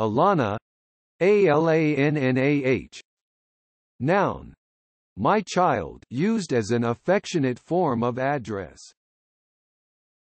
Alannah, A-L-A-N-N-A-H. Noun. My child, used as an affectionate form of address.